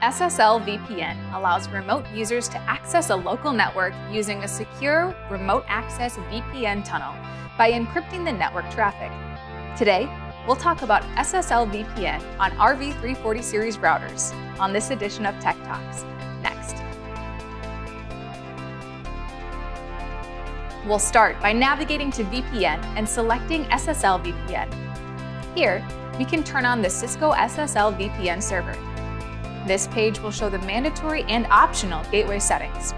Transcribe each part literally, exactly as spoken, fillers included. S S L V P N allows remote users to access a local network using a secure remote access V P N tunnel by encrypting the network traffic. Today, we'll talk about S S L V P N on R V three forty series routers on this edition of Tech Talks. Next. We'll start by navigating to V P N and selecting S S L V P N. Here, we can turn on the Cisco S S L V P N server. This page will show the mandatory and optional gateway settings.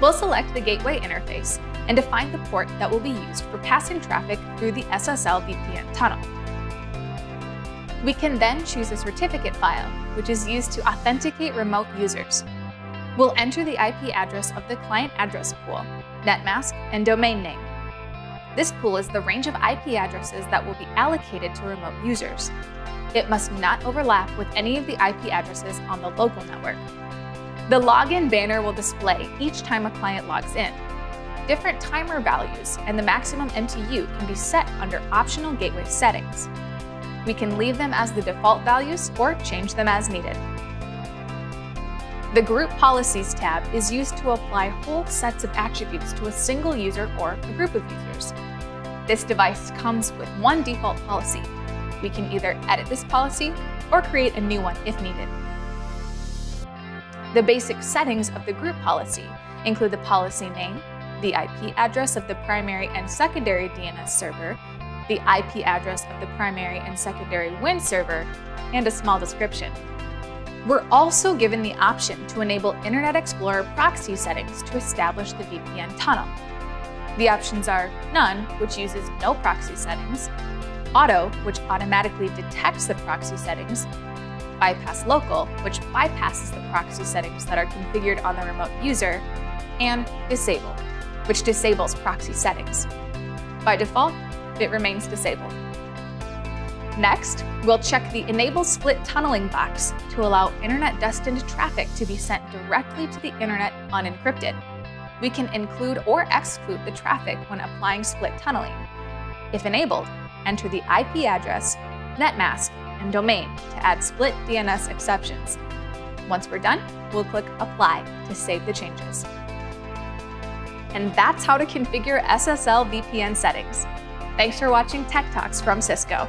We'll select the gateway interface and define the port that will be used for passing traffic through the S S L V P N tunnel. We can then choose a certificate file, which is used to authenticate remote users. We'll enter the I P address of the client address pool, netmask, and domain name. This pool is the range of I P addresses that will be allocated to remote users. It must not overlap with any of the I P addresses on the local network. The login banner will display each time a client logs in. Different timer values and the maximum M T U can be set under optional gateway settings. We can leave them as the default values or change them as needed. The Group Policies tab is used to apply whole sets of attributes to a single user or a group of users. This device comes with one default policy. We can either edit this policy or create a new one if needed. The basic settings of the group policy include the policy name, the I P address of the primary and secondary D N S server, the I P address of the primary and secondary WIN server, and a small description. We're also given the option to enable Internet Explorer proxy settings to establish the V P N tunnel. The options are None, which uses no proxy settings, Auto, which automatically detects the proxy settings, Bypass Local, which bypasses the proxy settings that are configured on the remote user, and Disable, which disables proxy settings. By default, it remains disabled. Next, we'll check the Enable Split Tunneling box to allow internet-destined traffic to be sent directly to the internet unencrypted. We can include or exclude the traffic when applying split tunneling. If enabled, enter the I P address, netmask, and domain to add split D N S exceptions. Once we're done, we'll click Apply to save the changes. And that's how to configure S S L V P N settings. Thanks for watching Tech Talks from Cisco.